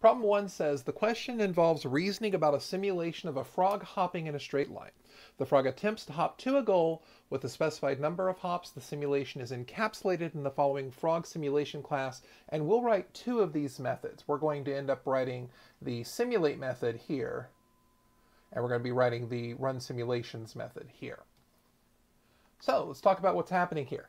Problem 1 says, the question involves reasoning about a simulation of a frog hopping in a straight line. The frog attempts to hop to a goal with a specified number of hops. The simulation is encapsulated in the following frog simulation class, and we'll write two of these methods. We're going to end up writing the simulate method here, and we're going to be writing the runSimulations method here. So let's talk about what's happening here.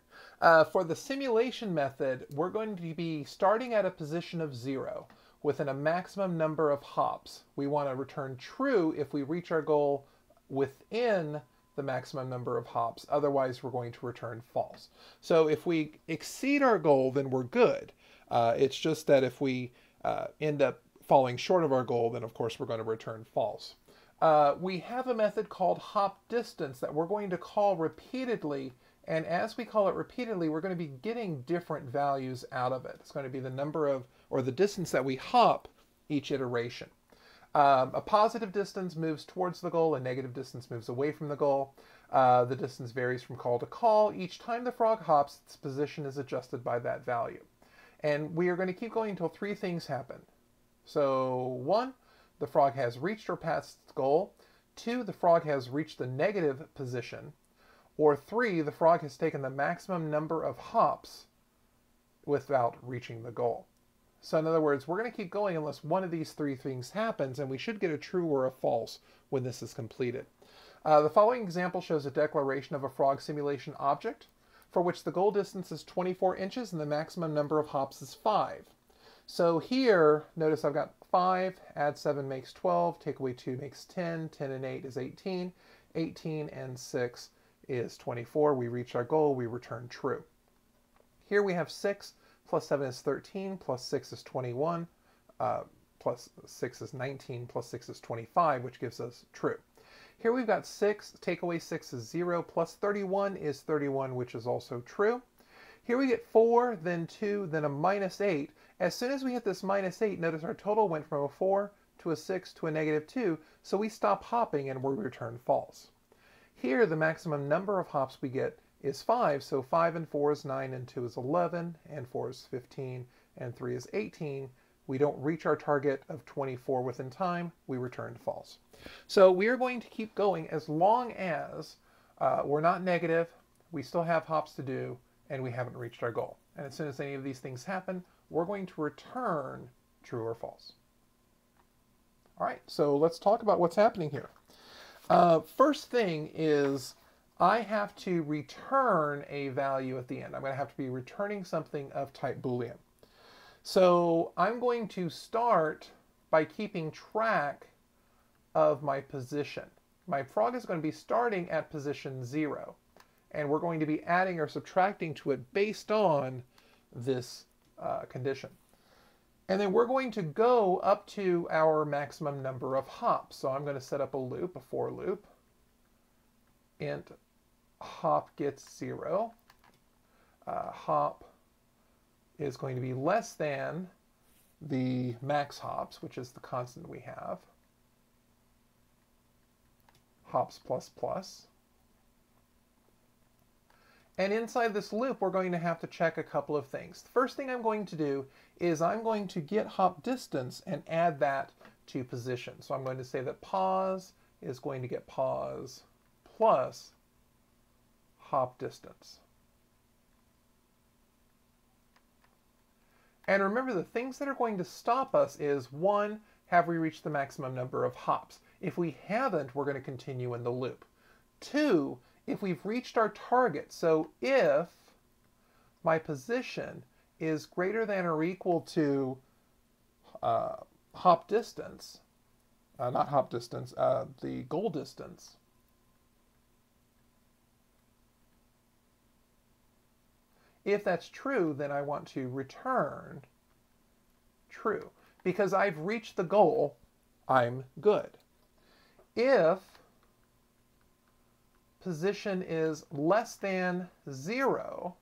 For the simulation method, we're going to be starting at a position of 0 within a maximum number of hops. We want to return true if we reach our goal within the maximum number of hops. Otherwise, we're going to return false. So if we exceed our goal, then we're good. It's just that if we end up falling short of our goal, then of course we're going to return false. We have a method called hopDistance that we're going to call repeatedly, and as we call it repeatedly, we're going to be getting different values out of it. It's going to be the number of, or the distance that we hop each iteration. A positive distance moves towards the goal, a negative distance moves away from the goal. The distance varies from call to call. Each time the frog hops, its position is adjusted by that value. And we are going to keep going until three things happen. So 1, the frog has reached or passed its goal. 2, the frog has reached the negative position. Or 3, the frog has taken the maximum number of hops without reaching the goal. So in other words, we're going to keep going unless one of these three things happens, and we should get a true or a false when this is completed. The following example shows a declaration of a frog simulation object for which the goal distance is 24 inches and the maximum number of hops is 5. So here, notice I've got 5, add 7 makes 12, take away 2 makes 10, 10 and 8 is 18, 18 and 6 is 24. We reach our goal, we return true. Here we have 6, plus 7 is 13, plus 6 is 21, plus 6 is 19, plus 6 is 25, which gives us true. Here we've got 6, take away 6 is 0, plus 31 is 31, which is also true. Here we get 4, then 2, then a minus 8. As soon as we hit this minus 8, notice our total went from a 4 to a 6 to a negative 2, so we stop hopping and we return false. Here the maximum number of hops we get is 5, so 5 and 4 is 9 and 2 is 11 and 4 is 15 and 3 is 18. We don't reach our target of 24 within time, we return false. So we are going to keep going as long as we're not negative, we still have hops to do, and we haven't reached our goal. And as soon as any of these things happen, we're going to return true or false. All right, so let's talk about what's happening here. First thing is I have to return a value at the end. I'm going to have to be returning something of type Boolean. So I'm going to start by keeping track of my position. My frog is going to be starting at position 0. And we're going to be adding or subtracting to it based on this condition. And then we're going to go up to our maximum number of hops. So I'm going to set up a loop, a for loop. Int hop gets 0. Hop is going to be less than the max hops, which is the constant we have. Hops plus plus. And inside this loop, we're going to have to check a couple of things. The first thing I'm going to do is I'm going to get hop distance and add that to position. So I'm going to say that pause is going to get pause plus hop distance. And remember, the things that are going to stop us is 1, have we reached the maximum number of hops? If we haven't, we're going to continue in the loop. 2, if we've reached our target, so if my position is greater than or equal to hop distance, not hop distance, the goal distance, if that's true, then I want to return true. Because I've reached the goal, I'm good. If position is less than 0,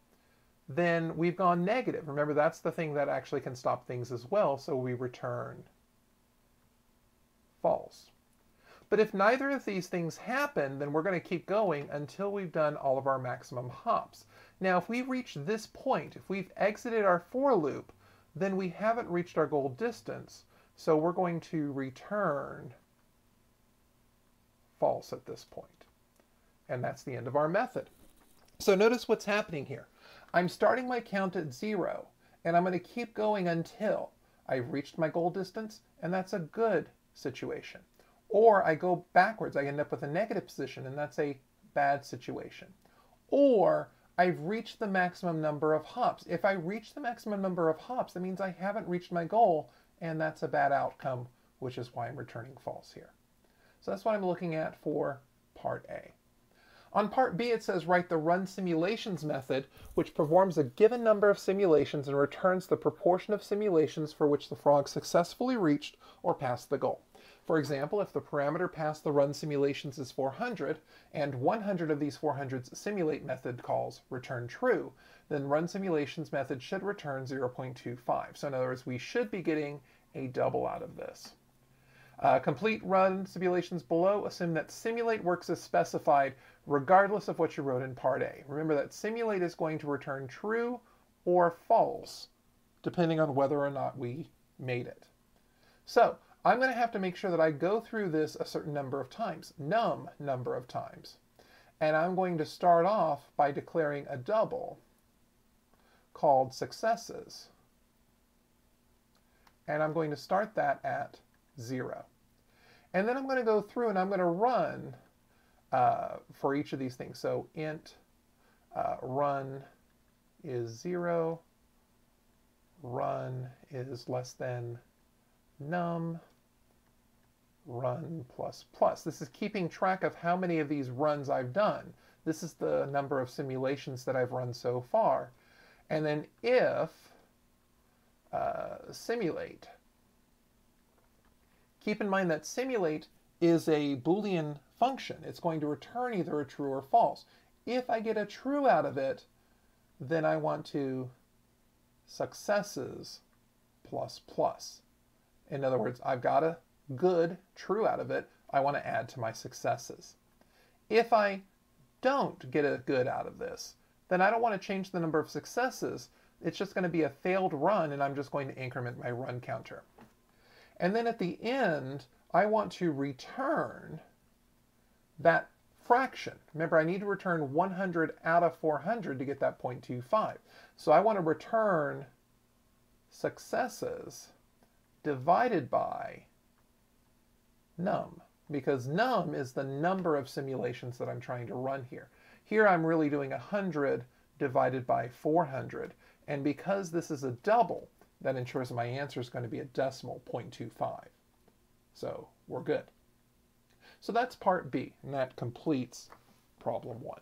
then we've gone negative. Remember, that's the thing that actually can stop things as well, so we return false. But if neither of these things happen, then we're going to keep going until we've done all of our maximum hops. Now, if we reach this point, if we've exited our for loop, then we haven't reached our goal distance, So we're going to return false at this point. And that's the end of our method. So notice what's happening here. I'm starting my count at 0, and I'm going to keep going until I've reached my goal distance, and that's a good situation. Or I go backwards, I end up with a negative position, and that's a bad situation. Or I've reached the maximum number of hops. If I reach the maximum number of hops, that means I haven't reached my goal, and that's a bad outcome, which is why I'm returning false here. So that's what I'm looking at for part A. On part B, it says write the runSimulations method, which performs a given number of simulations and returns the proportion of simulations for which the frog successfully reached or passed the goal. For example, if the parameter past the runSimulations is 400, and 100 of these 400's simulate method calls return true, then runSimulations method should return 0.25. So in other words, we should be getting a double out of this. Complete run simulations below. Assume that simulate works as specified regardless of what you wrote in part A. Remember that simulate is going to return true or false depending on whether or not we made it. So I'm going to have to make sure that I go through this a certain number of times, number of times. And I'm going to start off by declaring a double called successes. And I'm going to start that at 0. And then I'm going to go through and I'm going to run for each of these things. So int run is 0, run is less than num, run plus plus. This is keeping track of how many of these runs I've done. This is the number of simulations that I've run so far. And then if simulate, keep in mind that simulate is a Boolean function. It's going to return either a true or false. If I get a true out of it, then I want to successes plus plus. In other words, I've got a good true out of it. I want to add to my successes. If I don't get a good out of this, then I don't want to change the number of successes. It's just going to be a failed run, and I'm just going to increment my run counter. And then at the end, I want to return that fraction. Remember, I need to return 100 out of 400 to get that 0.25. So I want to return successes divided by num, because num is the number of simulations that I'm trying to run here. Here I'm really doing 100 divided by 400. And because this is a double, that ensures my answer is going to be a decimal 0.25. So we're good. So that's part B, and that completes problem 1.